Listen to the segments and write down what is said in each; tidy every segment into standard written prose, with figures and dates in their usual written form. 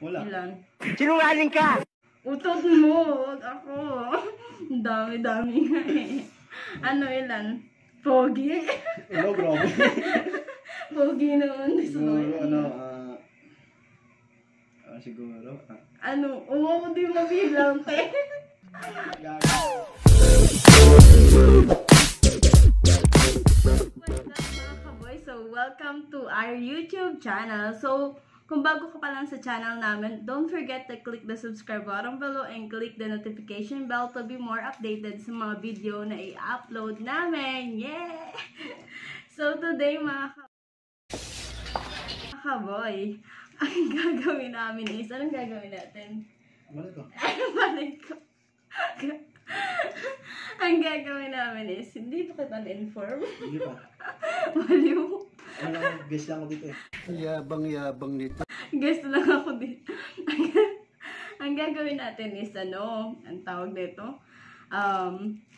Wala. Ilan? Sinungaling ka! Utot mo! Ako! Dami-dami nga eh. Ano ilan? Pogi? Hello, bro. Pogi naman. Siguro, ano, siguro, ano, oo, di mabilang pa eh. What's up mga kaboy? So, welcome to our YouTube channel. So, kung bago ka pa lang sa channel namin, don't forget to click the subscribe button below and click the notification bell to be more updated sa mga video na i-upload namin. Yeah! So today mga kaboy, ang gagawin namin is, anong gagawin natin? Balik ko. Balik ko. Ang gagawin namin is, hindi pa kita na-inform. Hindi pa. Baliw. Alam, guest lang ako dito eh. Yabang-yabang nito. Guest lang ako dito. Ang gagawin natin is ano, ang tawag dito,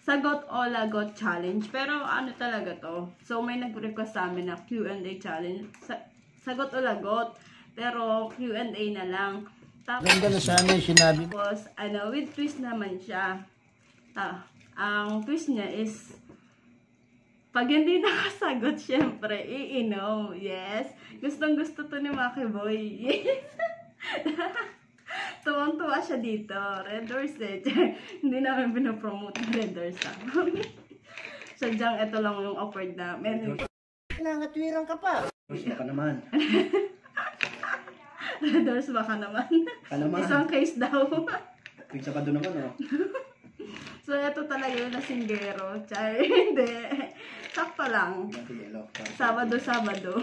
sagot o lagot challenge. Pero ano talaga to? So may nag-request sa amin na Q&A challenge. Sagot o lagot, pero Q&A na lang. Tapos, ganda na sa amin, sinabi. Tapos, ano, with twist naman siya. Ang twist niya is, pag hindi nakasagot, syempre, iinom. Yes. Gustong-gusto to ni Maki Boy. Yes. Tuwang-tuwa siya dito. Red Doors eh. Hindi namin pinapromote ng Red Doors. Sadyang ito lang yung awkward namin. Nangatwirang ka pa. Doors baka naman. Red Doors baka naman. Isang case daw. Pigsa ka doon naman oh. So, ito talaga yung lasinggero. Char, hindi. Sakto lang. Sabado-sabado.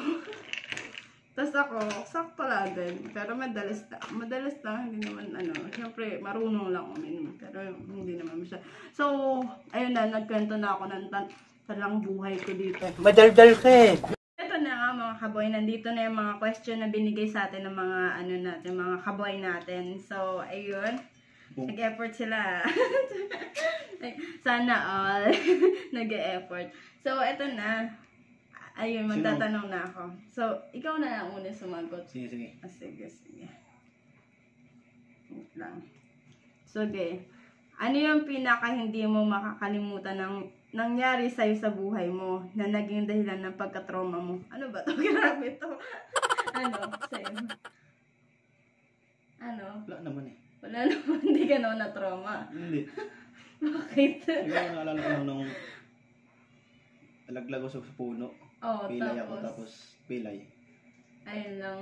Tapos ako, sakto lang din. Pero madalas na. Madalas na, hindi naman ano. Siyempre, marunong lang uminom. Pero hindi naman siya. So, ayun na, nagkwento na ako ng talang buhay ko dito. Madaldal ka eh. Ito na nga mga kaboy. Nandito na yung mga question na binigay sa atin ng mga ano natin, mga kaboy natin. So, ayun. Nag-effort sila. Sana all. Nag-effort. So, eto na. Ayun, magtatanong na ako. So, ikaw na lang una sumagot. Sige, sige. Oh, sige, sige. Wait lang. So, okay. Ano yung pinaka hindi mo makakalimutan ng nangyari sa'yo sa buhay mo na naging dahilan ng pagka-trauma mo? Ano ba to? Grabe to. Ano? Sa'yo? Ano? Wala naman eh. Wala naman, hindi ka naman na-trauma. Hindi. Bakit? Siguro naalala ko nung nalaglag ako sa puno. Oo, pilay tapos, ako, tapos pilay. Ayun lang.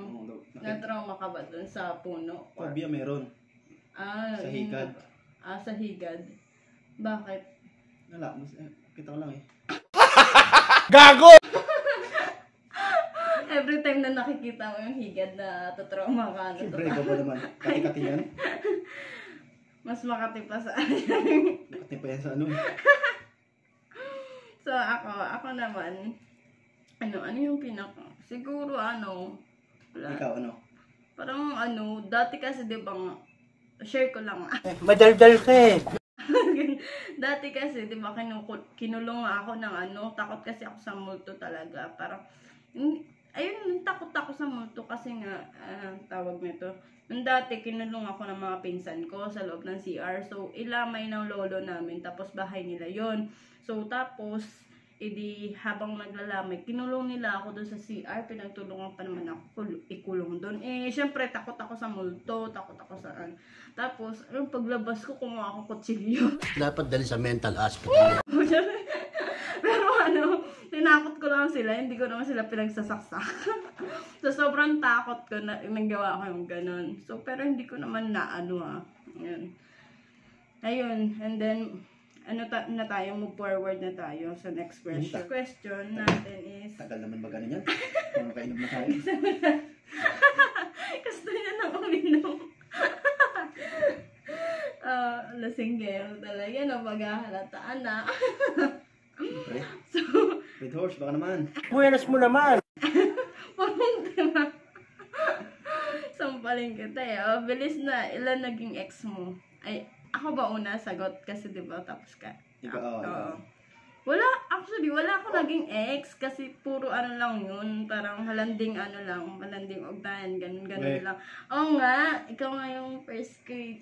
Na-trauma ka ba dun sa puno? Phobia meron. Ah, sa higad. Ah, sa higad. Bakit? Wala, kita ko lang eh. Gago! Every time na nakikita mo yung higad na tatrauma ka. Ano, siyempre, ikaw ba naman? Kati-kati yan? Mas makati pa sa ano. Makati pa yan sa ano. So, ako naman, ano yung pinaka? Siguro, ano? Wala. Ikaw, ano? Parang, ano, dati kasi, di ba nga, share ko lang. Madaldal ka eh. Dati kasi, di ba, kinulong ako ng ano, takot kasi ako sa multo talaga. Parang, ayun, takot ako sa multo kasi nga, tawag nito. Nung dati, kinulong ako ng mga pinsan ko sa loob ng CR. So, ilamay ng lolo namin, tapos bahay nila yon. So, tapos, edi, habang naglalamay, kinulong nila ako doon sa CR. Pinagtulungan pa naman ako, ikulong doon. Eh, syempre, takot ako sa multo, takot ako sa ano. Tapos, yung paglabas ko, kumuha ako kutsilyo. Dapat dali sa mental hospital. Pero ano, tinakot ko lang sila, hindi ko naman sila pinagsasaksak. So, sobrang takot ko na nagawa ko yung ganun. So, pero hindi ko naman na ano ha. Ayun. Ayun. And then, na tayo, move forward na tayo sa next question. Question natin is... Tagal naman ba ganun yan? Kung nakainom na tayo. Gusto niya nang uminom. Lasinggero talaga, napaghahalataan na. So, Red Horse, baka naman. Puweras mo naman. Parang diba? Sampaling kita eh. Oh, bilis na. Ilan naging ex mo? Ay, ako ba una sagot? Kasi diba tapos ka? Ikaw, oh, wala. Ako Actually, wala ako naging ex kasi puro ano lang yun. Parang halanding ano lang, halanding ugnayan, ganun-ganun lang. Oo nga, ikaw nga yung first grade.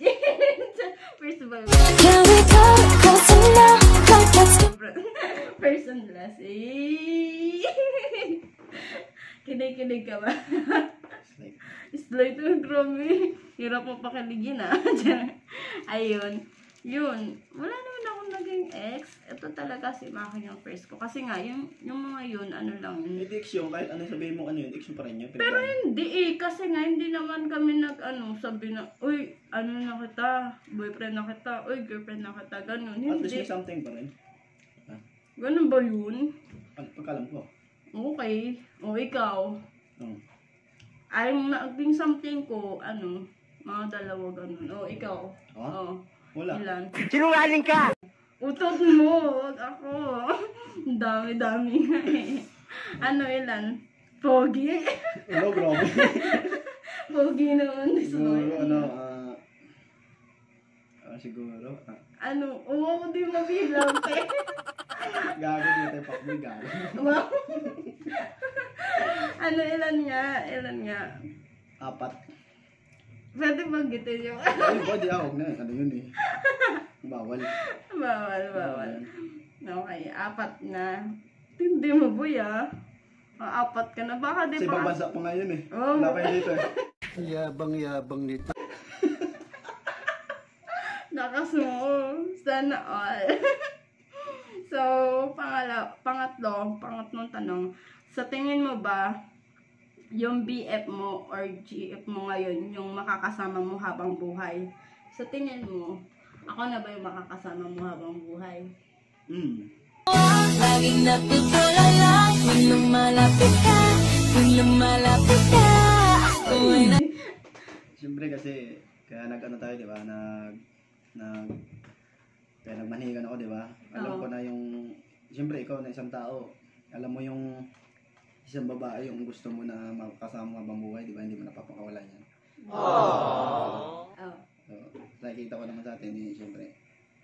First of all, person last, eh. Kinig-kinig ka ba? Slide to grabe. Hirap mo pakiligin ah. Ayun. Yun, wala naman akong naging ex. Ito talaga si Maki yung first ko. Kasi nga, yung mga yun, ano lang yun. Hindi ex yun, kahit ano sabihin mo ano yun, ex yun pa rin yun. Pero hindi eh, kasi nga hindi naman kami nag-ano, sabi na, uy, ano na kita, boyfriend na kita, uy, girlfriend na kita, ganun. Hindi. At least may something pa rin. Huh? Ganun ba yun? Pagkalam ko. Okay. O ikaw. Oh. Ay, naging something ko, ano, mga dalawa ganun. O ikaw. Huh? Oh. Wala. Ilan? Sinungaling ka! Utot mo! Ako! Dami-dami nga eh. Ano ilan? Pogi? Hello, bro. Pogi naman. Siguro, ano, siguro, ano? Oo, hindi mabilang eh. Gago nyo tayo pakboy, gago. Wow. Ano ilan nga? Ilan nga? 4. Pwede magitin yung... Ay, pwede ako na. Ano yun eh. Bawal. Bawal. Okay, 4 na. Hindi mo, boy ah. 4 ka na. Baka di pa... Kasi babasa pa ngayon eh. Oh. Wala pa yun dito eh. Yabang nito. Nakasumo. Sana all. So, pangatlong tanong. Sa tingin mo ba, yung BF mo or GF mo ngayon, yung makakasama mo habang buhay. Sa tingin mo, ako na ba yung makakasama mo habang buhay? Hmm. Laging napipulala, kung lumalapit ka, Siyempre kasi, kaya nag-ano tayo, diba? Kaya nagmanihigan ako, diba? Alam ko na yung, siyempre ikaw na isang tao, alam mo yung isang babae yung gusto mo na makasama habang buhay, di ba? Hindi mo napapakawala yan. Aww. So, nakikita ko naman sa atin, eh, siyempre,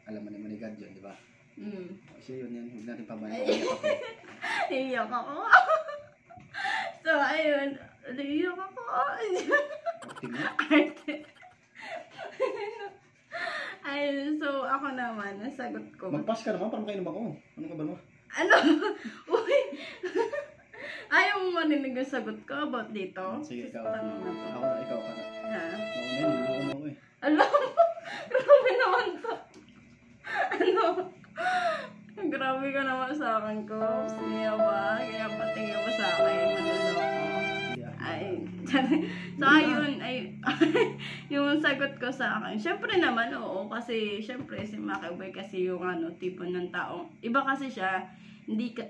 alam mo naman ni God yun, di ba? Mm. Kasi yun, huwag natin pabayaan. Iyak ako. So, ayun, iyak ako. Ayun, so, ako naman, nasagot ko. Mag-pass ka naman, parang kainom ako. Ano ka ba naman? Ano? Uy! Ayaw mo maninig yung sagot ko about dito. Sige, ikaw. Ikaw ka na. Ha? Mauna yun. Alam mo. Grabe naman to. Ano? Grabe ka naman sa akin ko. Siya ba? Kaya patingin mo sa akin. Manalo ko. Ay. So, ayun. Yung sagot ko sa akin. Siyempre naman, oo. Kasi, siyempre, si Maki Boy kasi yung ano, tipo ng taong. Iba kasi siya. Hindi ka...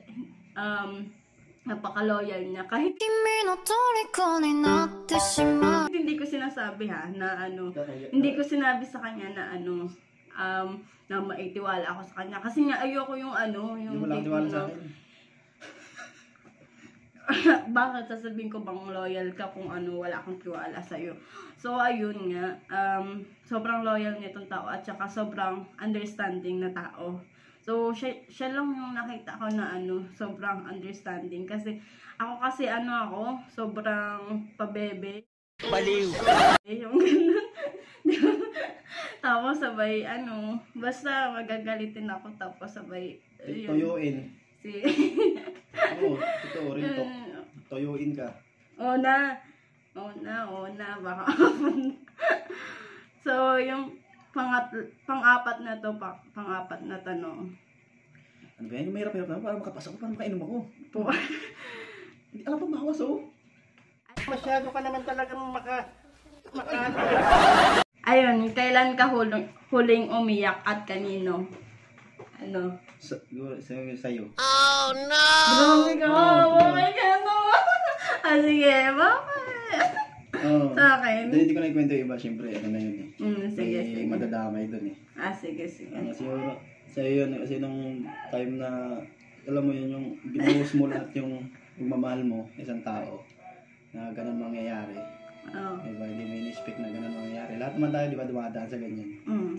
napaka-loyal niya kahit hindi ko sinasabi ha na ano, hindi ko sinabi sa kanya na ano na maitiwala ako sa kanya kasi nga ayoko yung ano yung tipo na bakit sasabihin ko bang loyal ka kung ano wala akong tiwala sa'yo. So ayun nga sobrang loyal nitong tao at saka sobrang understanding na tao. So, siya lang yung nakita ko na ano, sobrang understanding. Kasi, ako, sobrang pabebe. Baliw! Yung ganun. Tapos sabay, ano, basta magagalitin ako. Tapos sabay, yun. Toyoin. Si... Oo, totoo rin to. Toyoin ka. Oo na. Baka so, yung... Pang-apat na tanong. Ano ba yan? Yung mahirap-hirap naman. Parang makapasa ko, parang makainom ako. Hindi alam pa mahawas, oh. Masyado ka naman talagang Ayun, kailan ka huling umiyak at kanino? Ano? Sa'yo. Oh, no! Grabe ka! Bakit ka naman? Ah, sige, bakit? Sa akin? Hindi ko na ikwento yung iba, siyempre, ano na yun eh. Sige. Madadamay dun eh. Sige. Siguro, sa'yo yun, kasi nung time na, alam mo yun, yung binuhos mo lahat yung magmamahal mo, isang tao, na ganun mangyayari. Diba, hindi mo in-expect na ganun mangyayari. Lahat naman tayo, diba, dumadaan sa ganyan.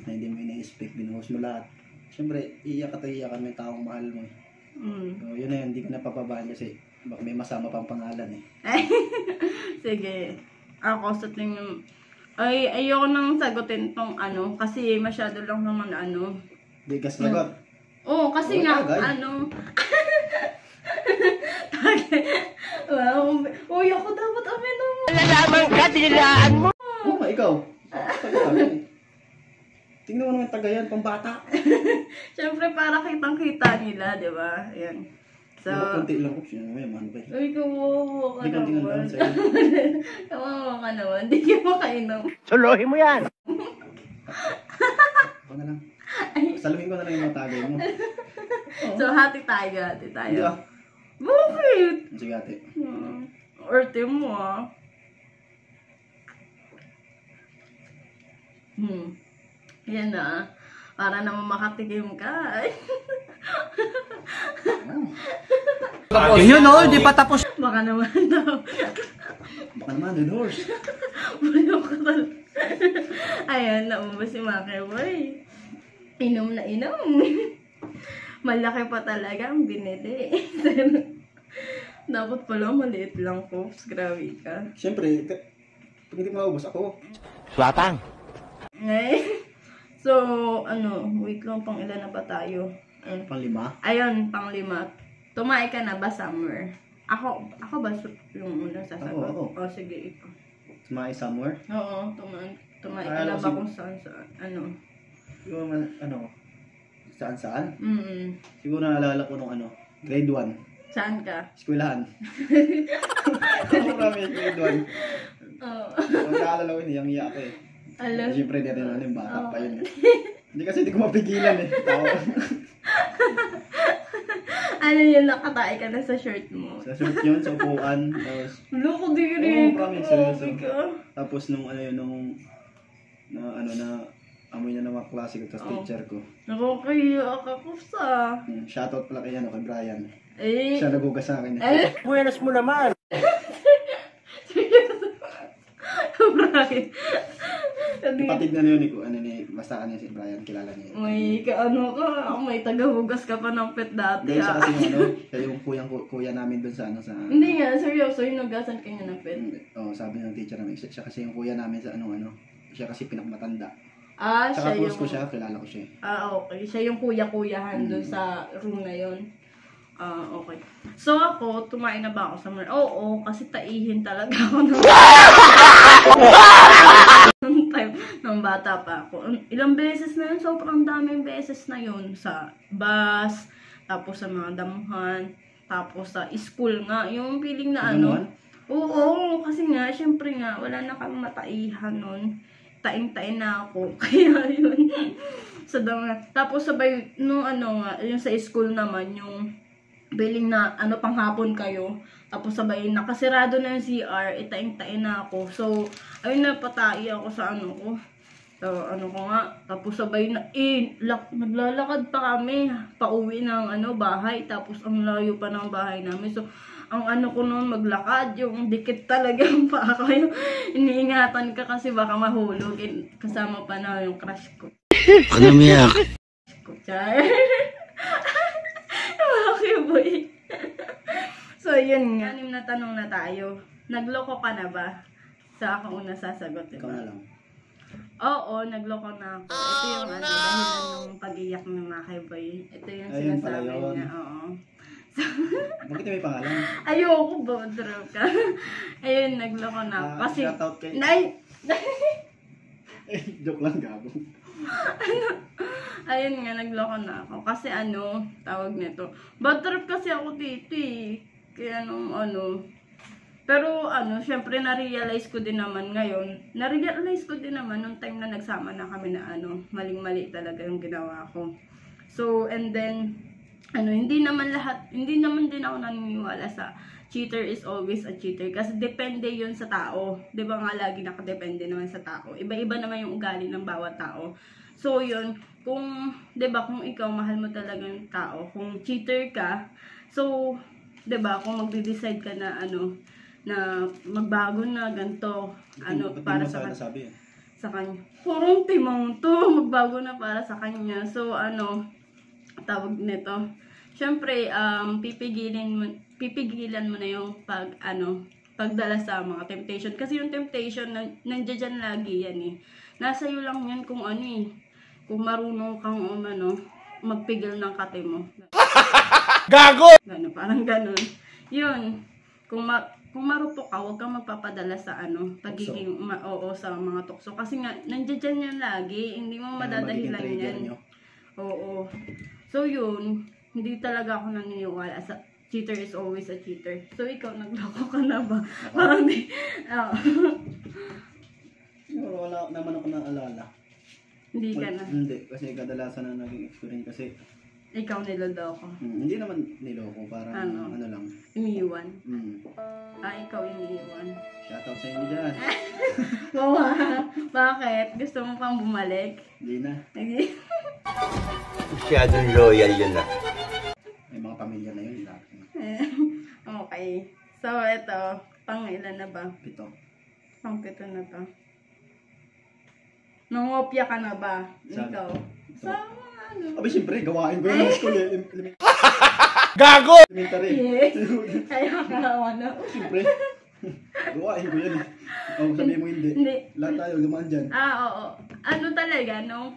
Na hindi mo in-expect, binuhos mo lahat. Siyempre, iiyak at iiyak ang may taong mahal mo eh. So, yun na yun, hindi ko napapabaan kasi baka may masama pang pangalan eh. Sige. Ako sa tingin, ay ayoko nang sagutin tong ano kasi masyado lang naman ano. Bigas na ba? Oo, kasi nga ano. Wow, uy ako dapat amin ang nalaman ka, tinilaan mo. Oo, ikaw. Tingnan mo naman tagayan, pambata. Siyempre, para kitang-kita nila, di ba? Ayan. So, kunti lang ko siya. May man ba? Uy, kawawa ka naman. Di kunti lang sa'yo. Kawawa ka naman. Di ka makainom. Solohin mo yan! Ako na lang. Salamin ko na lang yung mga tagay mo. So, hati tayo, hati tayo. Hindi ah. Bakit? Sige, hati. Arte mo ah. Yan na. Para naman makatikim ka. Yun o, hindi pa tapos. Baka naman daw. Baka naman, the horse. Bulong ka talaga. Ayan, naubos si Maki Boy. Inom na inom. Malaki pa talaga ang binili. Dapat pala maliit lang, Pops. Grabe ka. Siyempre, pag hindi maubos ako. Swatang! Ay. So, ano, wait lang, pang ilan na ba tayo? Pang 5? Ayun, pang 5. Tumae ka na ba, Summer? Ako ba yung unang sasagot? Oo. O, sige, ikaw. Tumae, Summer? Oo, tumae ka na ba kung saan? Ano? Yung, ano, saan? Siguro naalala ko nung ano, grade 1. Saan ka? Eskwelahan. Ako marami yung grade 1. Oo. Naalala ko yun, yung ako eh. Alam. Siyempre, hindi rin yung bata pa yun. Hindi kasi hindi ko mapigilan eh. Ano yun, nakatae ka na sa shirt mo. Sa shirt yun, sa upuan. Loko, di rin. Oo, promise. Seryoso. Tapos nung ano yun, nung ano na, amoy na ng mga klase ko, tapos teacher ko. Nakakaya ka, Kupsa. Shoutout pala kay ano, kay Brian. Eh. Siya nagugas sa akin. Eh. Buenas mo naman. Brian. Kapatid na yun, ano ni, basta ka niya si Brian, kilala niya. May kaano ka, may tagahugas ka pa ng pet dati. Hindi, siya kasi yung ano, kaya yung kuya namin dun sa ano sa... Hindi nga, seryoso, yung nagasan kanya ng pet? Oo, sabi ng teacher namin, siya kasi yung kuya namin sa ano, siya kasi pinakmatanda. Ah, siya yung... Saka close ko siya, kilala ko siya. Ah, okay. Siya yung kuya-kuyahan dun sa room na yun. Ah, okay. So ako, tumain na ba ako sa mga... Oo, kasi taihin talaga ako ng... Nung bata pa ako. Ilang beses na yun, sobrang daming beses na yun. Sa bus, tapos sa mga damuhan, tapos sa school nga. Yung feeling na ano. Oo, kasi nga, syempre nga, wala na kang mataihan nun. Taing-tain na ako. Kaya yun. Sa damuhan. Tapos sabay, nung ano nga, yung sa school naman, yung feeling na ano panghapon kayo. Tapos sabay, nakasirado na yung CR, itaing-tain na ako. So, ayun na, patay ako sa ano ko. So, ano ko nga. Tapos sabay na, naglalakad pa kami. Pauwi ng ano, bahay. Tapos, ang layo pa ng bahay namin. So, ang ano ko noon, maglakad. Yung dikit talaga yung paa ko. Iniingatan ka kasi baka mahulog. Kasama pa na yung crush ko. Ano miyak? Crush ko, char. Okay, boy. So, yun nga. 6 na tanong na tayo. Nagloko ka na ba? Sa akong una sasagot, diba? Ikaw na lang. Oo, nagloko na ako. Ito yung dahilan ng pag-iyak ng Maki Boy. Ito yung sinasabi niya. Oo. So, bakit may pangalan? Ayoko ba? Drop ka. Ayun, nagloko na ako. Kasi... Shoutout kayo. Joke lang, gago. Ano? Ayun nga, nagloko na ako. Kasi ano, tawag nito. Bad trip kasi ako dito eh. Kaya nung ano. Pero ano, syempre na-realize ko din naman ngayon. Na-realize ko din naman nung time na nagsama na kami na ano. Maling-mali talaga yung ginawa ko. So, and then, ano, hindi naman din ako naniniwala sa cheater is always a cheater. Kasi depende yun sa tao. Diba nga lagi nakadepende naman sa tao. Iba-iba naman yung ugali ng bawat tao. So, yun, kung, diba, kung ikaw, mahal mo talaga yung tao, kung cheater ka, so, diba, kung magde-decide ka na, ano, na magbago na, ganito, ano, para sa kanya. Sa kanya. Kurong timang to, magbago na para sa kanya. So, ano, tawag nito. syempre pipigilan mo na yung pagdala sa mga temptation, kasi yung temptation nandiyan lagi yan eh. Nasa iyo lang yan kung ano eh, kung marunong kang umano magpigil ng kate mo. Gago. Gano, parang ganoon. Yun. Kung marupok ka, huwag kang magpapadala sa pagiging oo sa mga tukso, kasi nga nandiyan yan lagi, hindi mo madadahilan yan. Oo. So yun, hindi talaga ako naniniwala sa cheater is always a cheater. So ikaw, nagloko ka na ba? Parang di, wala naman ako naalala. Hindi ka na? Hindi, kasi kadalasan na naging experience kasi ikaw niloloko. Hindi naman niloko, parang ano lang. Iniiwan. Ikaw iniiwan. Shoutout sa inyo dyan. Bawa, bakit? Gusto mo pang bumalik? Hindi na. Hindi? Masyadong loyal yun na. May mga pamilya na yun. Okay. So, eto. Pang-ilan na ba? 7. Pang-7 na ba? Nangopya ka na ba? Ikaw? Saan? Abi, siyempre, gawain ko yun ng school eh. Gago! Elementary. Yes. Kaya kakawa na. Siyempre, gawain ko yun eh. O, sabihin mo hindi. Hindi. Lahat tayo, gamaan dyan. Oo. Ano talaga, nung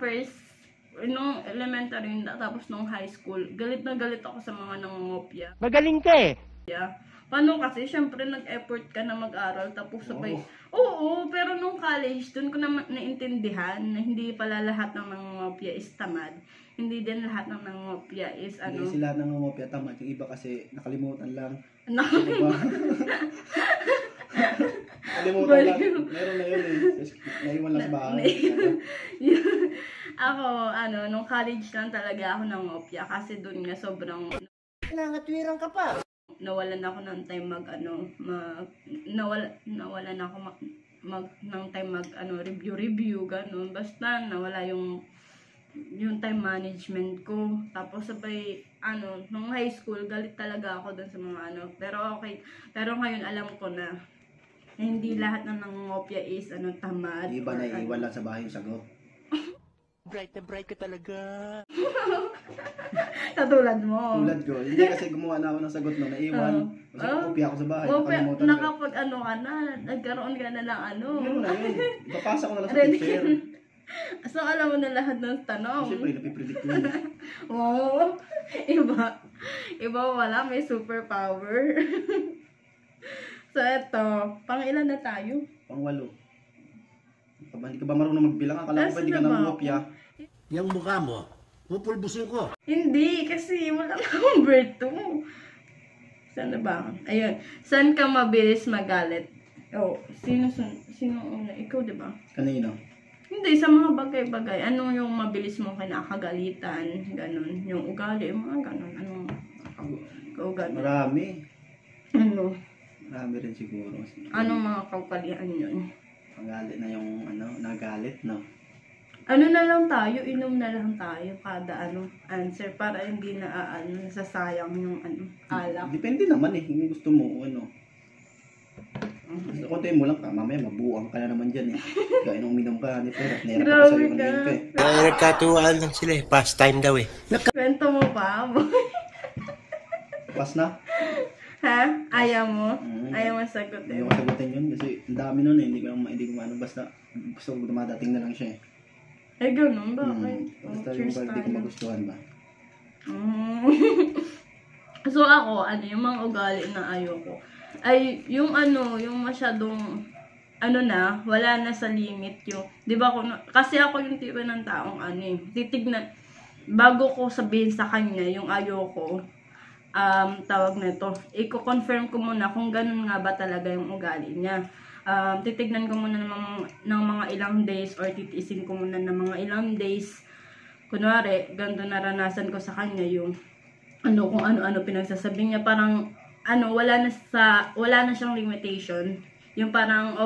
elementary, tapos nung high school, galit na galit ako sa mga nangungopya. Magaling ka eh. Yeah. Paano kasi, siyempre, nag-effort ka na mag-aral, tapos sabay. Oo, pero nung college, doon ko na naintindihan na hindi pala lahat ng nangungopya is tamad. Hindi din lahat ng nangungopya is ano. Hindi sila nangungopya tamad. Yung iba kasi, nakalimutan lang. Nakalimutan lang. Meron na yun eh. Naiwan lang sa bahay. Ako, nung college lang talaga ako nangungopya. Kasi doon nga sobrang nangatwirang ka pa. Nawalan ako ng time review, ganun. Basta nawala yung time management ko. Tapos sabay, nung high school, galit talaga ako dun sa mga Pero okay, pero ngayon alam ko na hindi lahat ng nangungopya is tamad. Iba na iwan lang sa bahay yung sagot. Bright na bright ka talaga. Katulad mo. Tulad ko. Hindi kasi gumawa na ako ng sagot na naiwan. Kasi kopya ako sa bahay. Nakapag ka na, nagkaroon ka na lang Yun na yun. Ipapasa ko na lang sa teacher. So alam mo na lahat ng tanong. Siyempre, napipredict ko yun. Oo. Iba wala. May superpower. So eto, pang-ilan na tayo? Pang-8. Hindi ka ba marunong magbilang? Akala ko ba hindi ka nangungopya? Yung mukha mo, pupulbusin ko. Hindi, kasi wala akong birth to. Saan na ba? Ayun. Saan ka mabilis magalit? Oh, sino una? Ikaw, di ba? Kanino? Hindi, sa mga bagay-bagay. Ano yung mabilis mong kinakagalitan? Ganon. Yung ugali, mga ganon. Kaugali. Marami. Marami rin siguro. Anong mga kaugalian yun? Magalit na yung nagalit, no? Na lang tayo, inom na lang tayo kada answer para hindi na nasasayang yung alak. Depende naman eh, kung gusto mo Kontayin mo lang ka, mamaya mabuang ka na naman dyan eh. Kain uminom ka, nera ka sa'yo ang game ka eh. Nagkatuwaan lang sila eh, pastime daw eh. Kwento mo pa, boy. Pas na? Ha? Ayaw mo? Ayaw masagutin. Ayaw masagutin yun kasi ang dami nun eh. Hindi ko basta gusto ko dumadating na lang siya eh. Eh ganun ba? Basta yung parang hindi ko magustuhan ba? So ako, yung mga ugali na ayoko ay yung masyadong wala na sa limit yung, di ba kasi ako yung tipo ng taong titignan, bago ko sabihin sa kanya yung ayoko tawag na ito, i-confirm ko muna kung ganun nga ba talaga yung ugali niya. Titignan ko muna ng mga ilang days or titiisin ko muna ng mga ilang days. Kunwari, ganito naranasan ko sa kanya yung kung ano-ano pinagsasabi niya. Parang wala na siyang limitation. Yung parang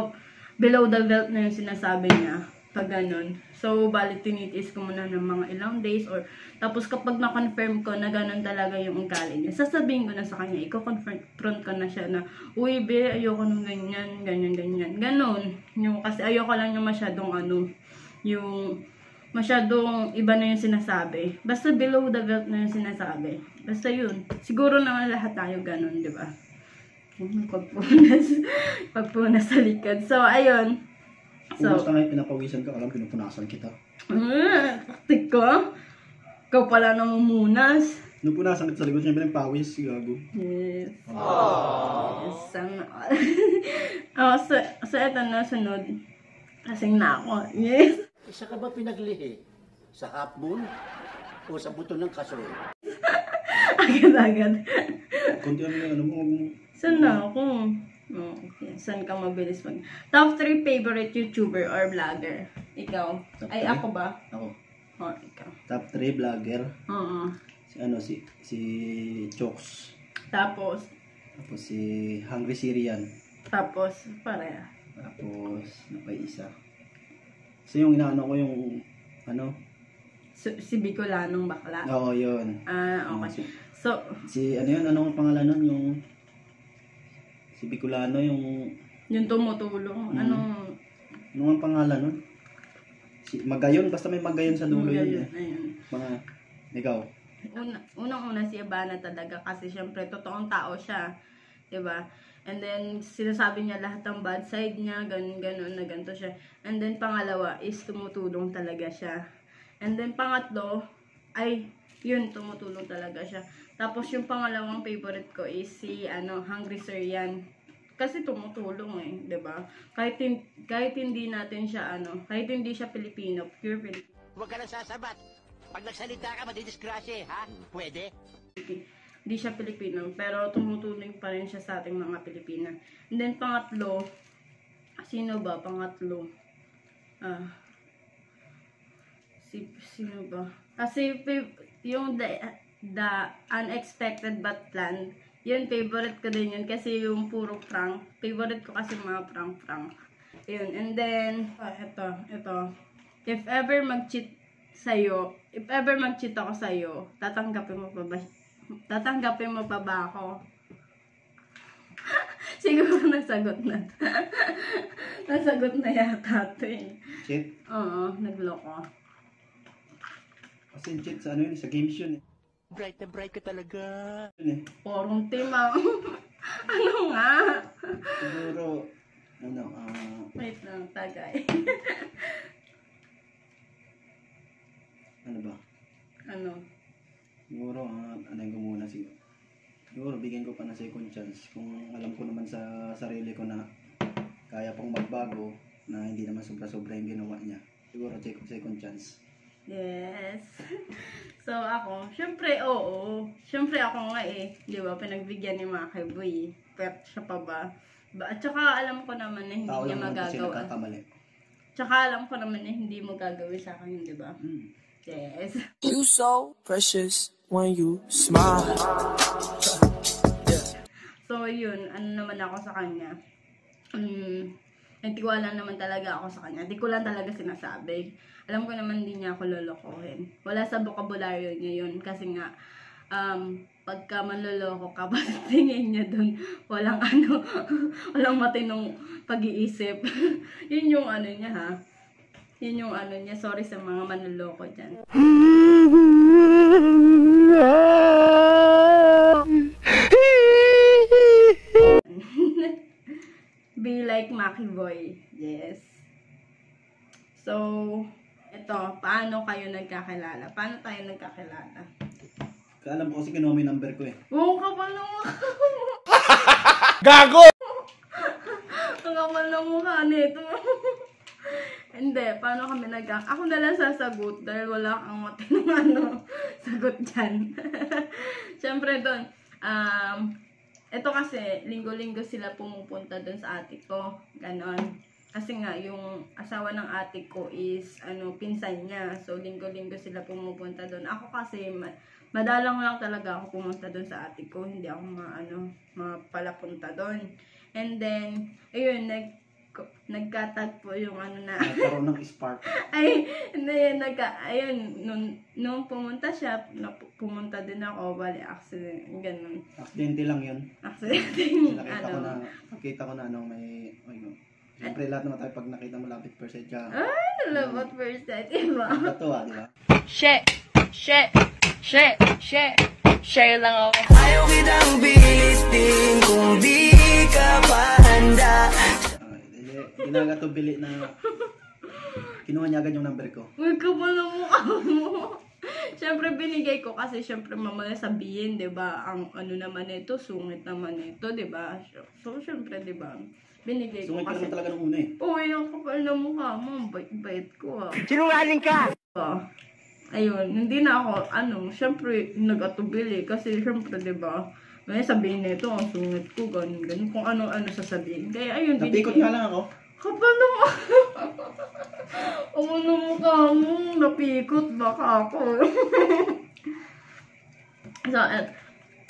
below the belt na yung sinasabi niya. Pag ganun. So, bali, tinitiis ko muna ng mga ilang days or tapos kapag na-confirm ko na ganun talaga yung ugali niya, sasabihin ko na sa kanya, i-confront ko na siya na, uy, be, ayoko nung ganyan, ganyan, ganyan. Ganun. Kasi ayoko lang yung masyadong yung masyadong iba na yung sinasabi. Basta below the belt na yung sinasabi. Basta yun. Siguro naman lahat tayo ganun, diba? Pagpunas. Pagpunas sa likod. So, ayun. So, kung basta ngayon pinapawisan ka, alam, pinupunasan kita. Taktik ko. Ikaw pala namumunas. Napunasan kita sa likod, siyempre nagpawis, gago. Yes. Aww. Yes. Oh, so eto na, sunod. Kasing na ako. Yes. Isa ka ba pinaglihi? Sa half moon? O sa buto ng kasoy? Agad-agad. Kunti lang, ano mo? Saan na ako? Oh, okay. Saan ka mabilis mag... Top 3 favorite YouTuber or vlogger? Ikaw. Ay, ako ba? Ako. Oh, ikaw. Top 3 vlogger? Oo. Si Chokes. Tapos si Hungry Syrian. Tapos pareha. Tapos napaisa. So yung inaano ko yung ano? Si Bicolanong Bakla. Oo, yun. Ah, okay. So si ano yun? Anong pangalan nun? Yung si Bicolano yung tumutulong. Ano ang pangalan nun? Si Magayon, basta may Magayon sa dulo yun. Ayun. Mga ikaw. Unang-una si Ivana talaga kasi syempre totoong tao siya, 'di ba? And then sinasabi niya lahat ng bad side niya, ganun na ganito siya. And then pangalawa is tumutulong talaga siya. And then pangatlo ay yun, tumutulong talaga siya. Tapos yung pangalawang favorite ko is si Hungry Syrian. Kasi tumutulong eh, 'di ba? Kahit hindi siya Pilipino, pure Pilipino. Huwag ka nang sasabat. Pag nagsalita ka, madidisgrasya, ha? Pwede? Hindi siya Pilipino, pero tumutulong pa rin siya sa ating mga Pilipina. And then, pangatlo, sino ba? Pangatlo? Sino ba? Kasi, yung the unexpected but planned, yun, favorite ko din yun. Kasi yung puro prank, favorite ko kasi mga prank. Yun, and then, ito. If ever mag-cheat ako sa'yo, tatanggapin mo pa ba ako? Siguro nasagot na. Nasagot na yata ito eh. Cheat? Oo, nagloko. Kasi cheat sa ano yun, sa games yun eh. Bright na bright ka talaga. Porong team ah. Ano nga? Siguro, wait lang, tagay. Ano ba? Ano? Siguro, anay ko muna siguro. Siguro, bigyan ko pa na second chance. Kung alam ko naman sa sarili ko na kaya pang magbago, na hindi naman sobra-sobra yung ginawa niya. Siguro, second chance. Yes. So, ako, syempre, oo. Syempre, ako nga eh. Di ba, pinagbigyan ni Maki Boy. Pep siya pa ba? At saka, alam ko naman na hindi niya magagawa. Tsaka alam ko naman na hindi mo gagawin sa akin, di ba? Yes. You so precious when you smile. So yun, ano naman ako sa kanya. Nagtiwala naman talaga ako sa kanya. Di ko lang talaga sinasabi. Alam ko naman hindi niya ako lolokohin. Wala sa bokabularyo niya yun. Kasi nga, pagka manloloko ka, basta tingin niya dun, walang matinong pag-iisip. Yun yung ano niya ha. Yun yung ano niya. Sorry sa mga manloloko dyan. Be like Maki Boy. Yes. So, eto. Paano kayo nagkakilala? Paano tayo nagkakilala? Alam ko kasi kinuha mo yung number ko eh. Oo, kapal na mukha ko. Gago! Ang kapal na mukha nito. Hindi, paano kami ako na lang sasagot dahil wala kang matinong sagot dyan. Siyempre doon, ito kasi, linggo-linggo sila pumupunta doon sa ate ko, ganon. Kasi nga, yung asawa ng ate ko is, pinsan niya. So, linggo-linggo sila pumupunta doon. Ako kasi, madalang lang talaga ako pumunta doon sa ate ko. Hindi ako mapalapunta doon. And then, ayun, nagkatagpo yung nagkaroon ng spark. Ay, hindi, ayun, nung pumunta siya, pumunta din ako, bali, accident, ganun. Aksidente lang yun. Nakita ko na, may, Siyempre lahat naman tayo pag nakita mo lapit first sight ka. Ah, nalabot first sight, diba? Natuwa, diba? Shit! Shit! Shit! Shit! Share lang ako. Ayaw kitang bilistin kung di ka pa handa. Ginagatubilit na kinuha niya agad yung number ko. Huwag ka pala mukha mo. Siyempre binigay ko kasi siyempre mamaya sabihin, diba? Ang ano naman ito, sungit naman ito, diba? So siyempre, diba? Binigay ko kasi. Sungit ka naman talaga nung una eh. Uy, ang kapal na mukha mo. Bait-bait ko ah. Sinungaling ka! Ayun, hindi na ako, ano, siyempre nag-atubili eh, kasi siyempre, diba? May sabihin na ito, ang sungit ko, ganun, ganun, kung ano-ano sasabihin. Kaya ayun, napikot nga lang ako. Kapal na mukha. Ano mukha mo, napikot baka ako. So,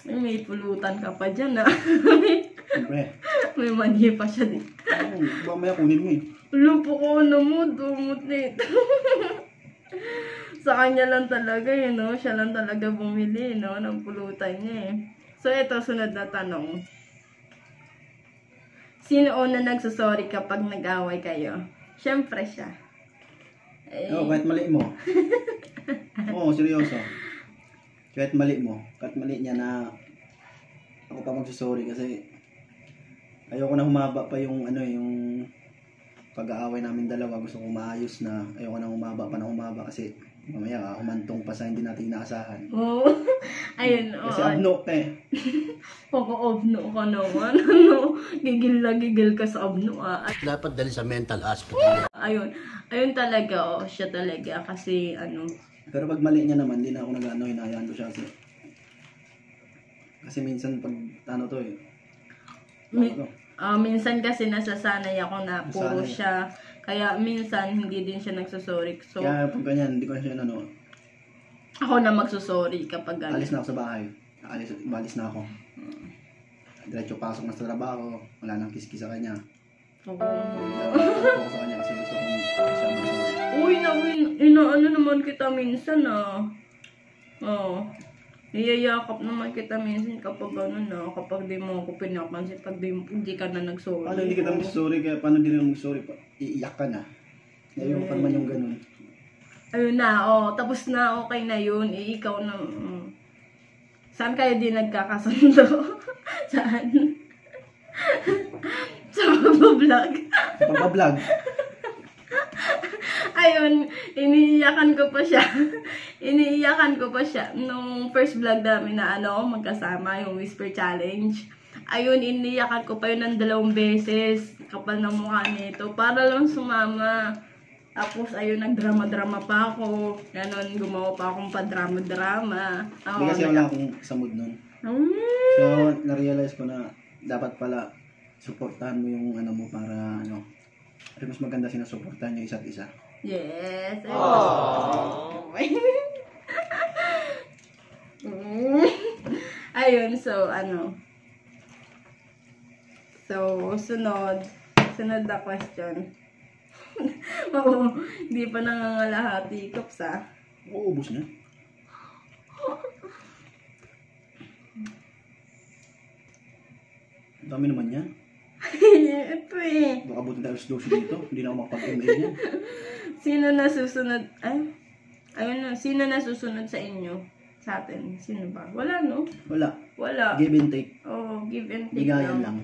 may pulutan ka pa dyan, ah. May manje pa siya din. Baka may kunin mo eh. Lumpo ko na mo, dumot na ito. Sa kanya lang talaga, you know? Siya lang talaga bumili, you know? Ng pulutan niya eh. So, ito, sunod na tanong. Sino una nagsasorry kapag nag-away kayo? Siyempre siya. Eh. Oh, kahit mali mo. Oo, seryoso. Kahit mali mo. Kahit mali niya na ako pa magsasorry kasi ayoko na humaba pa yung ano, yung pag-aaway namin dalawa. Gusto ko maayos na, ayoko na humaba pa na humaba kasi mamaya ka, humantong pa sa hindi natin inaasahan. Oo. Oh. Ayun, oo. Kasi abno ka eh. Paka-abno ka naman. Ano? Gigil na gigil ka sa abno ah. Dapat dali sa mental hospital. Ayun. Ayun talaga, oh. Siya talaga. Kasi, ano. Pero pag mali niya naman, hindi na ako nag-ano, hinayaan ko siya. Kasi minsan pag, ano to eh. Minsan kasi nasasanay ako na puro siya. Kaya minsan, hindi din siya nagsusorry. So, kaya pag ganyan, hindi ko na siya ano. Ako na magsusorry kapag ganyan. Alis na ako sa bahay. Alis na ako. Diretso pasok na sa trabaho. Wala nang kiss-kiss sa kanya. Oo. Pasok sa kanya kasi gusto kong siya magsusorry. Uy, inaano naman kita minsan ah. Oo. Niyayakap naman kita minsan kapag ano na. Kapag di mo ako pinapansin. Pag hindi ka na nagsorry. Paano hindi kita magsusorry? Kaya paano hindi na magsusorry pa? Iiyak ka na. Ngayon pa naman yung ganun. Ayun na, oh, tapos na, okay na yun. Eh, ikaw na. Saan kayo di nagkakasundo? Saan? Sa pagbablog. Sa pagbablog? Ayun, iniiyakan ko pa siya. Iniiyakan ko pa siya. Nung first vlog namin na ano, magkasama, yung Whisper Challenge. Ayun, iniiyakan ko pa yun ng 2 beses. Kapal na mukha nito. Para lang sumama. Tapos, ayun, nagdrama-drama pa ako. Ganon, gumawa pa akong padrama-drama. Hindi kasi wala akong sa mood nun. So, na-realize ko na dapat pala supportahan mo yung ano mo para ano. Kasi mas maganda sinasuportahan yung isa't isa. Yes. Aww. Ayun, so, ano. So, sunod na question. Oo, hindi pa nangangalahati cups ah. Oo, ubos na. Dami naman yan. Ito eh. Baka buti tayo sa dosis dito. Hindi na ako makapag-ML niya. Sino na susunod sa inyo? Sa atin? Sino ba? Wala no? Wala. Give and take. Oo, give and take. Bigayan lang.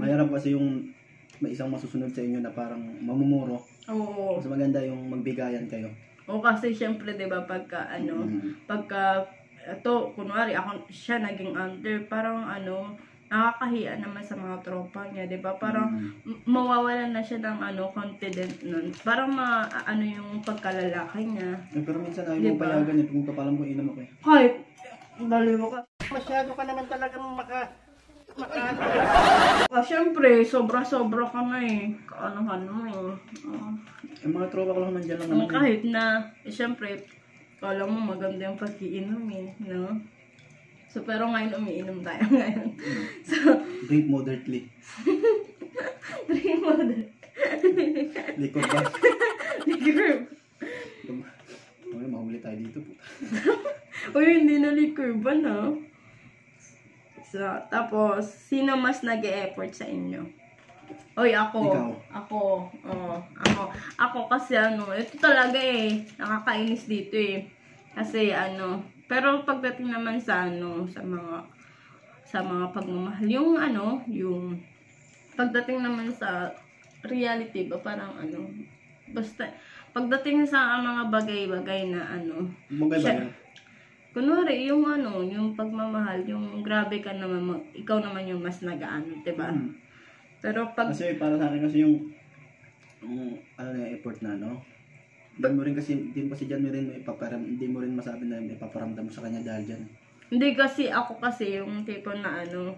Mahirap kasi yung may isang masusunod sa inyo na parang mamumuro. Oo. Mas maganda yung magbigayan kayo. O kasi syempre, diba, pagka ano, pagka, ito, kunwari, ako, siya naging under, parang ano, nakakahiya naman sa mga tropa niya, diba? Parang, mawawalan na siya ng ano, confident nun. Parang ano yung pagkalalaki niya. Eh, pero minsan ayaw diba? Mong payagan niya, kung papalam ko, inam ako eh. Ay, baliw ka. Masyado ka naman talagang siyempre, sobra-sobra ka na eh. Kaanahan mo eh. Yung mga tropa ko lang naman dyan lang naman. Kahit na, eh, siyempre, kala mo maganda yung pag-iinom eh, no? So, pero ngayon umiinom tayo ngayon. So, drink moderately. Drink moderately. Likod ba? Likod. Uy, mahuli tayo dito po. Uy, hindi na likod ba na? So, tapos, sino mas nag-e-effort sa inyo? Oy, ako. Ikaw. Ako. Oh, ako. Ako kasi ano, ito talaga eh. Nakakainis dito eh. Kasi ano, pero pagdating naman sa ano, sa mga pagmamahal, yung ano, yung pagdating naman sa reality ba, parang ano, basta pagdating sa mga bagay-bagay na ano, kunwari, yung ano, yung pagmamahal, yung grabe ka naman, ikaw naman yung mas nagaano, diba? Hmm. Pero pag kasi para sa akin kasi yung ano na effort na no. Hindi mo rin kasi hindi mo rin masabi na ipaparamdam mo sa kanya dahil diyan. Hindi kasi ako kasi yung tipo na ano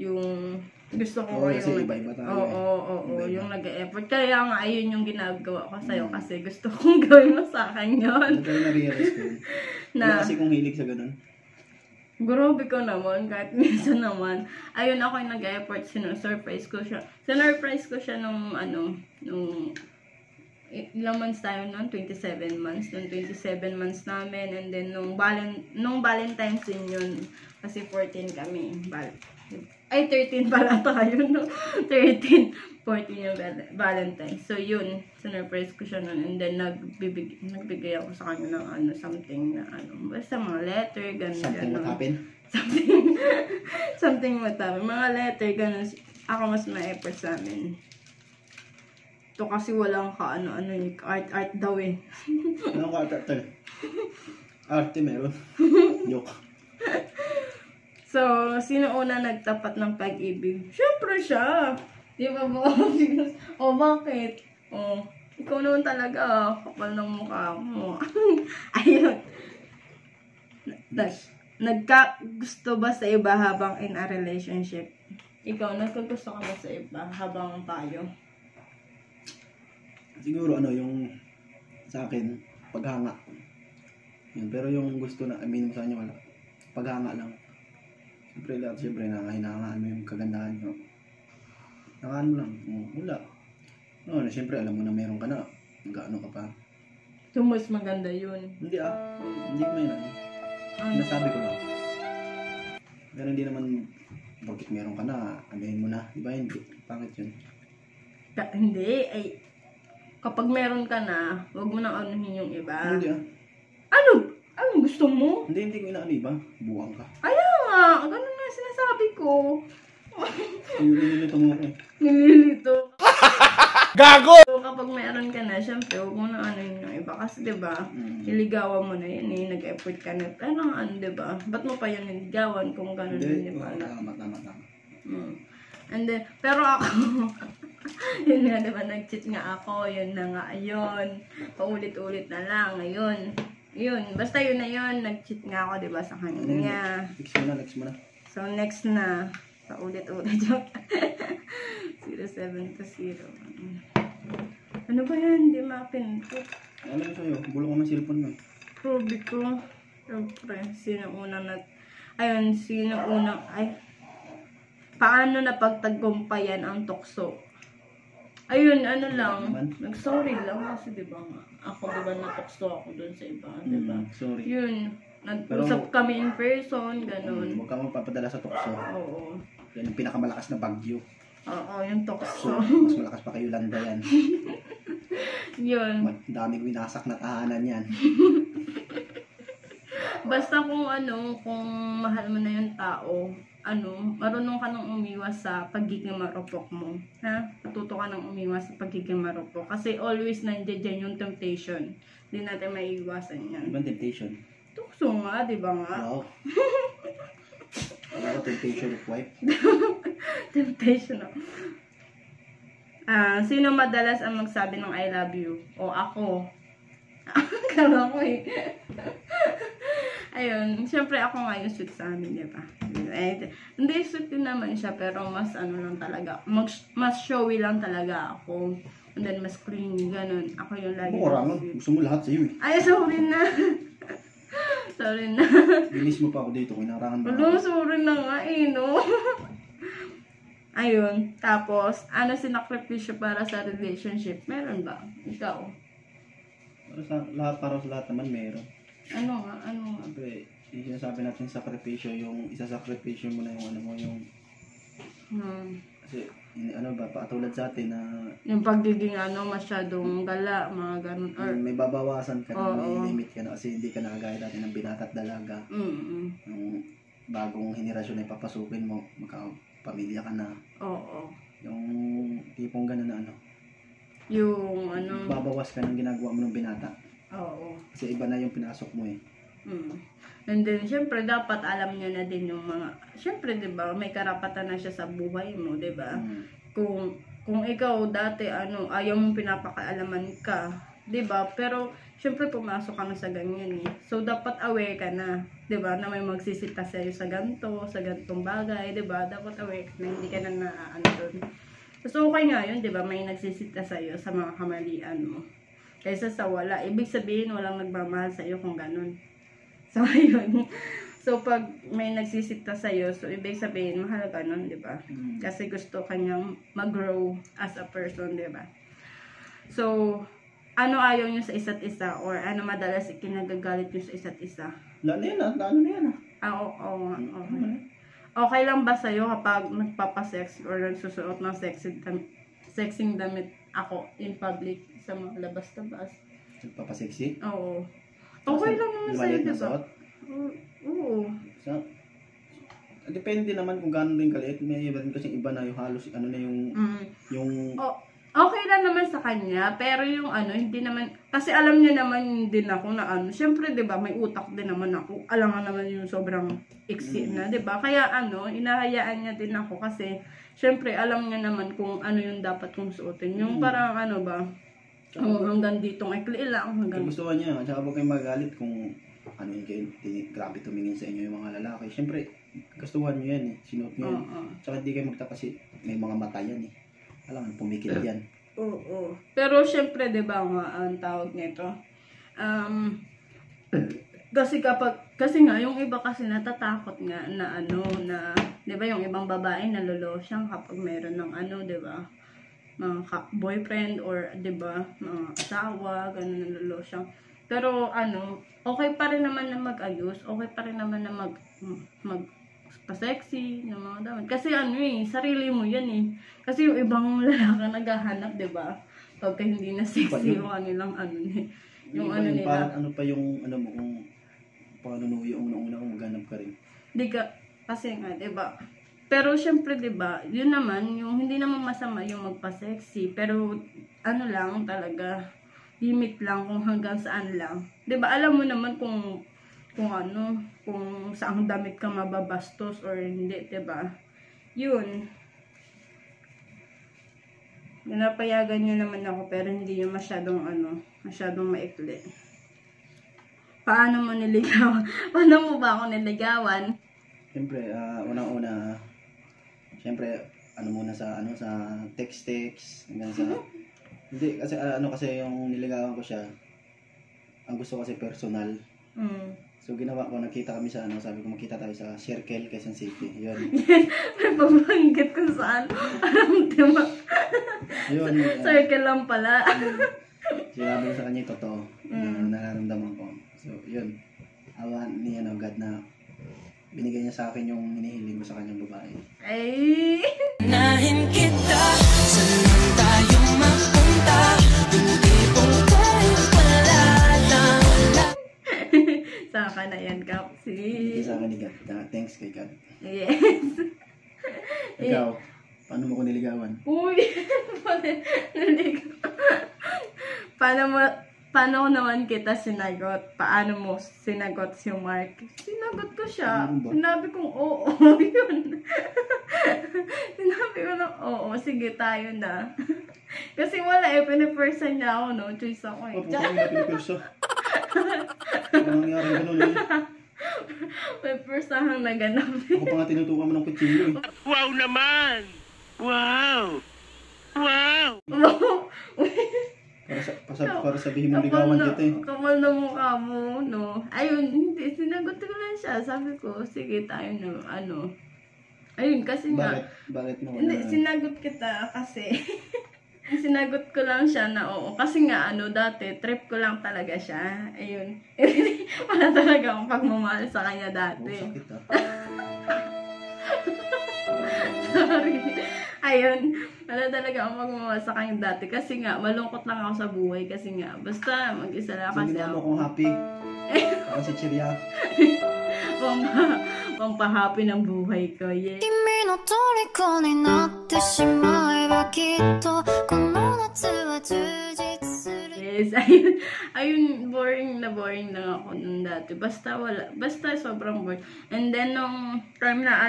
yung gusto ko yung iba-iba tayo. Oo, yung nag-e-effort kaya nga ayun yung ginagawa ko sa iyo kasi gusto kong gawin mo sa kanya. Na-realize ko. Na kasi kung hilig sa ganun. Grabe ko naman, kahit minsan naman. Ayun, ako yung nag-effort, surprise ko siya. Sinurprise ko siya nung, ano, nung, ilang months tayo nun? 27 months. Nung 27 months namin, and then nung Valentine's din yun, kasi 14 kami. Ay, 13 pala tayo, no? 13, 14 yung Valentine's. So, yun, sinurprise ko siya nun, and then nagbigay ako sa kanya ng ano, something na ano, basta mga letter, gano'n. Something what happened? Something what happened. Mga letter, gano'n. Ako mas ma-effort sa amin. Ito kasi walang ka, ano, art daw eh. Anong art? Arte meron. Joke. So, sino una nagtapat ng pag-ibig? Siyempre siya. Di ba ba? O, bakit? O, ikaw naman talaga. Kapal ng mukha mo. Ayun. Nagkagusto ba sa iba habang in a relationship? Ikaw, nagkagusto ka ba sa iba habang tayo? Siguro, ano, yung sa akin, paghanga. Yun, pero yung gusto na, aminin mo sa kanya, wala. Paghanga lang. Siyempre lahat, siyempre, hinahangaan mo yung kagandahan nyo. Hinahangaan mo lang. Wala. No, siyempre, alam mo na meron ka na. Nag-ano ka pa. So, mas maganda yun. Hindi ah. Hindi ko yun. Nasabi ko lang. Pero hindi naman, bakit meron ka na, andahin mo na. Diba hindi? Pangit yun. Hindi. Ay, kapag meron ka na, huwag mo na anuhin yung iba. Hindi ah. Ano? Anong gusto mo? Hindi ko inaano iba. Buwang ka. Ayaw! Ganun na sinasabi ko. Nililito mo ako. Nililito. Gago! So, kapag mayroon ka na, syempre, huwag mo na ano yung iba. Kasi, diba, iligawan mo na yun eh. Nag-effort ka na. Pero, ano, diba? Ba't mo pa yun niligawan kung ganun yun yung pala? Tama. And then, pero ako, yun nga, diba, nag-cheat nga ako. Yun na nga, yun. Paulit-ulit na lang, ngayon. Yun, basta yun na yun, nag-cheat nga ako, diba, sa kanya. Next mo na. So, next na. Paulit-ulit, joke. 0-7-0. Ano ba yan? Hindi makapinto. Ano yun sa'yo? Bulo ko ng cellphone mo. Probe ko. Siyempre, Ayun, paano napagtagumpayan ang tukso? Ayun, ano lang, nag-sorry lang kasi diba nga, ako diba natukso ako dun sa iba, diba? Sorry. Yun, nag-usap kami in person, ganun. Huwag kang magpapadala sa tukso. Oo. Yan yung pinakamalakas na bagyo. Oo, yung tukso. Mas malakas pa kayo landa yan. Yun. Madaming winasak na tahanan yan. Basta kung ano, kung mahal mo na yung tao, ano, marunong ka nang umiwas sa pagiging marupok mo. Ha? Matuto ka nang umiwas sa pagiging marupok. Kasi always nandiyan dyan yung temptation. Hindi natin maiiwasan yan. Ibang temptation? Tukso nga, di ba nga? Oo. Ano temptation of wife? Temptation of... sino madalas ang magsabi ng I love you? O ako? Kala ko eh. Ayun, siyempre ako nga yung sweet sa amin, di ba? Eh, hindi sweet din naman siya, pero mas ano lang talaga, mas showy lang talaga ako. And then, mas clean, ganun. Ako yung lagi. Mura, gusto mo lahat sa'yo eh. Ay, sorry na. Bilis mo pa ako dito, kinarangan ba? No, sorry na nga eh, no? Ayun, tapos, ano sinakripisyo para sa relationship? Meron ba? Ikaw? Para sa lahat naman, meron. Ano nga? Siyempre, yung sinasabi natin sakripisyo, yung isasakripisyo mo na yung ano mo, yung... Kasi, ano ba, patulad sa atin na yung pagiging ano, masyadong gala, mga ganun. Or, may babawasan ka na, may limit ka na kasi hindi ka nakagaya dati ng binata at dalaga. Yung bagong henerasyon na ipapasukin mo, makapamilya ka na. Yung tipong ganun na ano. Yung ano. Babawas ka ng ginagawa mo ng binata. Kasi iba na yung pinasok mo eh. And then, syempre, dapat alam nyo na din yung mga, syempre, diba, may karapatan na siya sa buhay mo, diba? Kung ikaw dati, ano, ayaw mong pinapakaalaman ka, diba? Pero, syempre, pumasok ka na sa ganyan eh. So, dapat aware ka na, diba? Na may magsisita sa'yo sa ganito, sa ganitong bagay, diba? Dapat aware ka na, hindi ka na naano doon. So, okay nga yun, diba? May nagsisita sa'yo sa mga kamalian mo. Kaysa sa wala. Ibig sabihin, walang nagmamahal sa'yo kung ganun. So, ayun. So, pag may nagsisita sa'yo, so, ibig sabihin, mahal ka nun, diba? Kasi gusto kanyang mag-grow as a person, diba? So, ano ayaw nyo sa isa't isa? Or ano madalas ikinagagalit nyo sa isa't isa? Lalo yan, lalo na yan. Okay lang ba sa'yo kapag nagpapasex or nagsusuot ng sexing damit ako in public sa mga labas-tabas? Nagpapasexy? Oo. Okay lang naman sa'yo, diba? Oo. Depende naman kung gano'n rin kaliit. May iba rin kasi iba na yung halos, ano na yung... Okay lang naman sa kanya, pero yung ano, hindi naman... Kasi alam niya naman din ako na ano. Siyempre, diba, may utak din naman ako. Alam nga naman yung sobrang iksi na, diba? Kaya ano, inahayaan niya din ako kasi, siyempre, alam niya naman kung ano yung dapat kong suotin. Yung parang ano ba... hanggang dito ay ikli lang. Hanggang... Gusto ka niya. Tsaka huwag kayong magalit kung ano yung kayo, grabe tumingin sa inyo yung mga lalaki. Siyempre, gustuhan nyo yan eh. Sinuot nyo yan. Tsaka hindi kayo magtaka kasi may mga mata yan eh. Alam, pumikit yan. Pero siyempre, diba ang tawag nito? Kasi kapag, kasi nga, yung iba kasi natatakot nga na ano, na, diba yung ibang babae nalolosyang kapag meron ng ano, diba? Boyfriend or 'di ba, asawa, ganun nalolo siya. Pero ano, okay pa rin naman na mag-ayos, okay pa rin naman na magpa-sexy ng mga damit. Kasi ano eh, sarili mo 'yan eh. Kasi yung ibang lalaki naghahanap, 'di ba? Pagka hindi na sexy yung kanilang ano eh. Yung ano nila. Parang ano pa yung ano mo kung paano no yung una-una kung maghanap ka rin. 'Di ka kasi nga, 'di ba? Pero syempre, diba, yun naman, yung hindi naman masama yung magpa-sexy. Pero, ano lang talaga, limit lang kung hanggang saan lang. Diba, alam mo naman kung ano, kung saang damit ka mababastos or hindi, diba? Yun. Napayagan nyo naman ako, pero hindi yung masyadong, ano, masyadong maikli. Paano mo niligawan? Paano mo ba ako niligawan? Siyempre, unang-una, siyempre, ano muna sa, ano, sa text-text, hanggang sa, hindi, kasi, ano, kasi yung niligawan ko siya, ang gusto kasi personal. So, ginawa ko, nakita kami sa, ano, sabi ko, makita tayo sa Circle, Quezon City, yun. May pabanggit kung saan, alam, diba? Yun. Circle lang pala. Sinabi ko sa kanya, totoo, na nararamdaman ko. So, yun, awan ni, ano, God na, binigay niya sa akin yung hinihiling ko sa kanyang babae. Ay! Nahin kita, saan tayo magpunta? Hindi pong tayo pala lang. Saka na yan, Kapsi. Hindi sa akin ni God. Thanks kay God. Yes. Ikaw, paano mo ko niligawan? Uy! Paano mo... Paano naman kita sinagot? Paano mo sinagot si Mark? Sinagot ko siya. Sinabi kong oo. Yun. Sinabi ko na oo. Sige tayo na. Kasi wala eh. Pinipersa niya ako no. Choice ako eh. Papunta ko na pinipersa. Ano nangyari ganun eh? May persahang naganap eh. Ako pa nga tinutukan mo ng kutsilo eh. Wow naman! Wow! Wow! Para sabihin mo ligawan dito eh. Kamal na mukha mo, no? Ayun, hindi. Sinagot ko lang siya. Sabi ko, sige tayo na, ano. Ayun, kasi nga. Bakit mo? Hindi, sinagot kita kasi. Sinagot ko lang siya na oo. Kasi nga, ano, dati, trip ko lang talaga siya. Ayun. Wala talaga akong pagmamahal sa kanya dati. Sorry. Ayun, wala talaga ako magmamasak ang dati. Kasi nga, malungkot lang ako sa buhay. Kasi nga, basta mag-isa lang. Kasi ginawa mo akong happy. Parang si Chiriya. Pampahappy ng buhay ko, yeah. Yes, ayun, boring lang ako nung dati. Basta wala, basta sobrang boring. And then, nung time na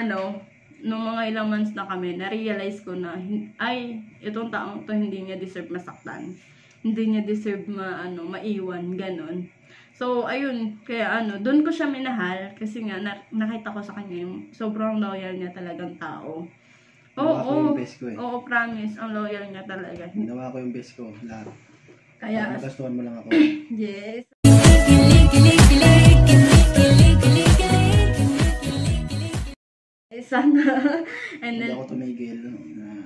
nung mga ilang months na kami, na-realize ko na, ay, itong taong to hindi niya deserve masaktan. Hindi niya deserve maiwan, ganon. So, ayun, kaya doon ko siya minahal, kasi nga, nakita ko sa kanya yung sobrang loyal niya talagang tao. Oo, promise, ang loyal niya talaga. Ginawa ko yung best ko, lahat. Kaya, gastuhan mo lang ako. Yes. Sana. And then, hindi ako tumigil na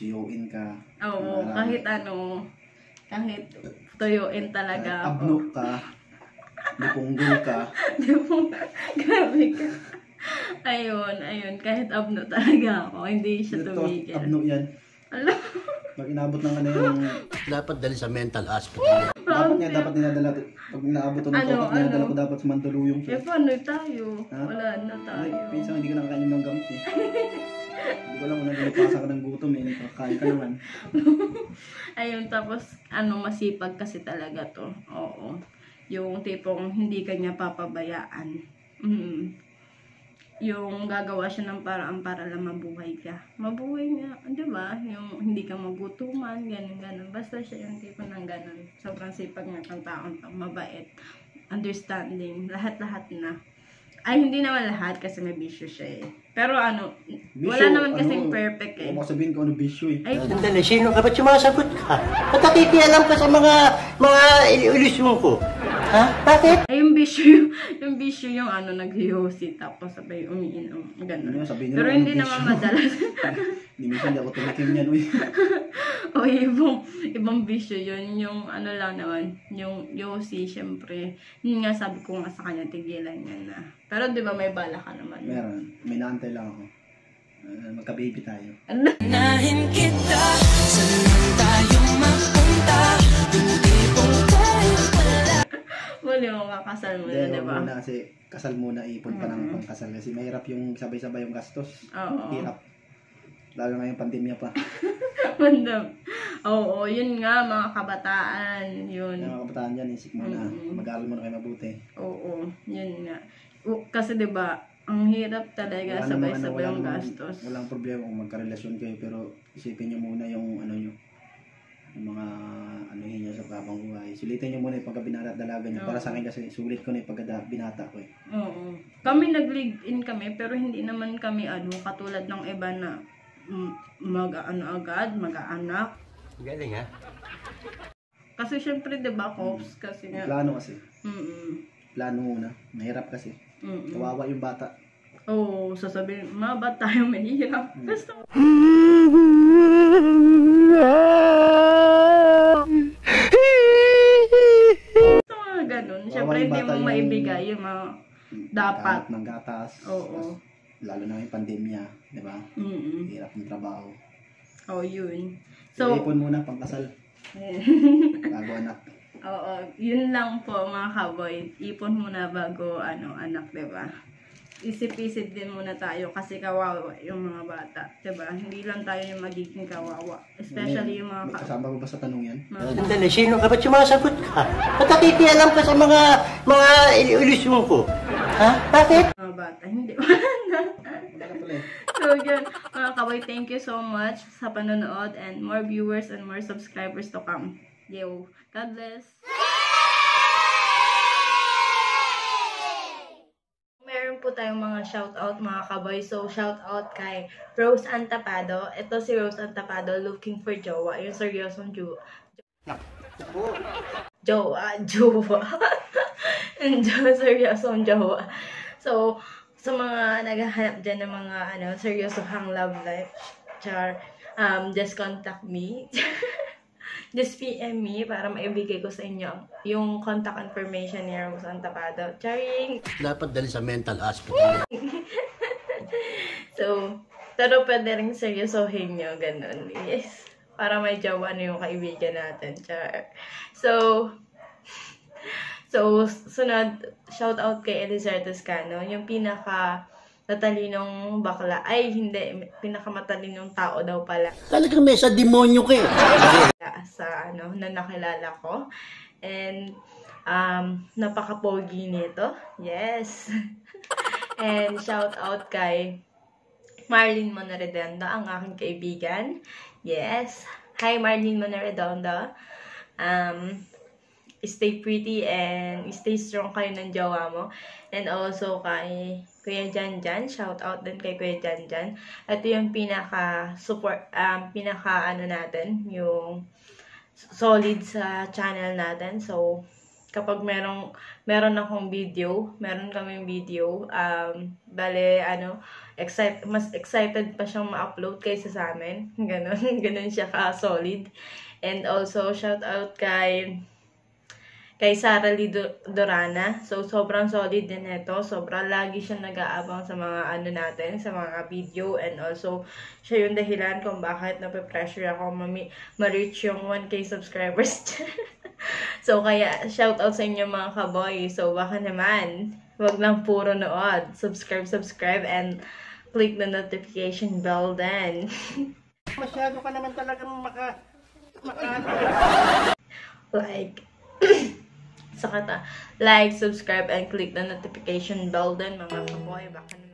tuyuin ka. Oo, kahit kahit tuyuin talaga. Abnok ka, dipunggol ka. Grabe ka. Ayun, kahit abnok talaga ako, hindi siya tumigil. Abnok yan. Alam. Pag inabot ng dapat dali sa mental hospital. Dapat dinadala. Pag inaabot ng dinadala ko dapat sa Mandaluyong. Eh, paano tayo? Wala na tayo. Pinsan, hindi ka nakakain ng gamit eh. Hindi ko alam kung nagpasa ka ng gutom eh. Nakakain ka naman. Ayun, tapos masipag kasi talaga to. Oo. Yung tipong hindi kanya papabayaan. Yung gagawa siya ng paraan para lang mabuhay ka. Mabuhay nga, di ba? Yung hindi ka magutuman, ganun. Basta siya yung tipo ng ganun. Sobrang sipag ng taong mabait, understanding, lahat-lahat na. Ay, hindi naman lahat kasi may bisyo siya eh. Pero bisyo, wala naman kasing perfect eh. Huwag sabihin ko bisyo eh. Ay, dali, sino ka? Ba't sumasagot ka? Ba't nakikialam ka sa mga ilusyon ko? Ha? Bakit? Ay, yung bisyo yung naghihosi tapos sabay umiinom. Ganun. Pero hindi naman madalas. Hindi minsan ako tumikim yan. O ibang bisyo yun. Yung lang naman. Yung yosi, syempre. Yun nga sabi ko nga sa kanya, tigilan yan na. Pero di ba may bala ka naman? Meron. May naantay lang ako. Magka-baby tayo. Nahin kita, saan tayo mapunta? Muli mo kakasal muna, di ba? Muna kasi kasal muna, ipon pa ng pangkasal. Kasi mahirap yung sabay-sabay yung gastos. Oo. Hirap. Lalo na yung pandemya pa. Mandam. Oo, yun nga, mga kabataan. Yun. Mga kabataan yan, isip mo na. Mag-aaral mo na kayo mabuti. Oo, yun nga. Kasi di ba, ang hirap talaga sabay-sabay yung gastos. Walang problema kung magkarelasyon kayo. Pero isipin nyo muna yung nyo. Yung mga niya sa kapang buhay. Sulitin niyo muna yung pagkabinata at dalaga niyo. Para sa akin kasi sulit ko na yung pagkabinata ko eh. Oo. Kami nag-live-in kami pero hindi naman kami katulad ng iba na mag-anak. Galing ha? Kasi syempre diba cops kasi nga. Plano kasi. Plano muna. Mahirap kasi. Kawawa yung bata. Oo. Sasabihin, ma ba't tayo mahirap? Gusto siyempre hindi mo maibigay yung mga dapat. Kalat ng gatas. Oo. Lalo na yung pandemya, di ba? Hirap ng trabaho. Oo, yun. So, ipon muna pangkasal. Bago anak. Oo, yun lang po mga kaboy. Ipon muna bago anak, di ba? Isip-isip din muna tayo kasi kawawa yung mga bata, diba? Hindi lang tayo yung magiging kawawa. Especially yung mga kasama mo ba sa tanong yan? Dali, sino ka? Ba't sumasagot ka? Ba't nakikialam ka sa mga ilusyon ko? Ha? Bakit? Mga bata, hindi. So, yun. Mga kaboy, thank you so much sa panonood and more viewers and more subscribers to come. Yo, God bless! Po tayong mga shoutout mga kaboy. So, shoutout kay Rose Antapado. Ito si Rose Antapado, looking for jowa. Yung seryosong jowa. Jowa. Seryosong jowa. So, sa mga naghahanap dyan ng mga seryosohang love life, char, just contact me. Just PM me para maibigay ko sa inyo yung contact information ni Rose Antapado. Charing! Dapat dali sa mental hospital. So, Pero pwede rin seryosohin nyo, ganun. Yes. Para may jawa na yung kaibigan natin, char. So, sunod, shout out kay Elizar Toscano, yung pinaka-matalinong bakla. Ay, hindi, pinaka-matalinong tao daw pala. Talagang may sa demonyo kayo. Sa, ano, na nakilala ko. And, napaka-pogi nito. Yes. And, shout out kay Marlene Monaredondo, ang aking kaibigan. Yes. Hi, Marlene Monaredondo. Stay pretty and stay strong kayo ng jawa mo. And also kay Kuya Janjan. Shout out din kay Kuya Janjan. Ito yung pinaka-support, pinaka-ano natin, yung solid sa channel natin. So, kapag meron akong video, meron kaming video, bale, ano, mas excited pa siyang ma-upload kaysa sa amin. Ganun siya ka-solid. And also, shout out kay Sara Lidorana. So, sobrang solid din ito. Sobrang lagi siyang nag-aabang sa mga, ano natin, sa mga video. And also, siya yung dahilan kung bakit nape-pressure ako ma-reach yung 1K subscribers. So, kaya, shoutout sa inyo mga kaboy. So, baka naman, wag lang puro nood. Subscribe, and click the notification bell then. Masyado ka naman talagang like, like, subscribe, and click the notification bell then, mga kaboy. Baka naman.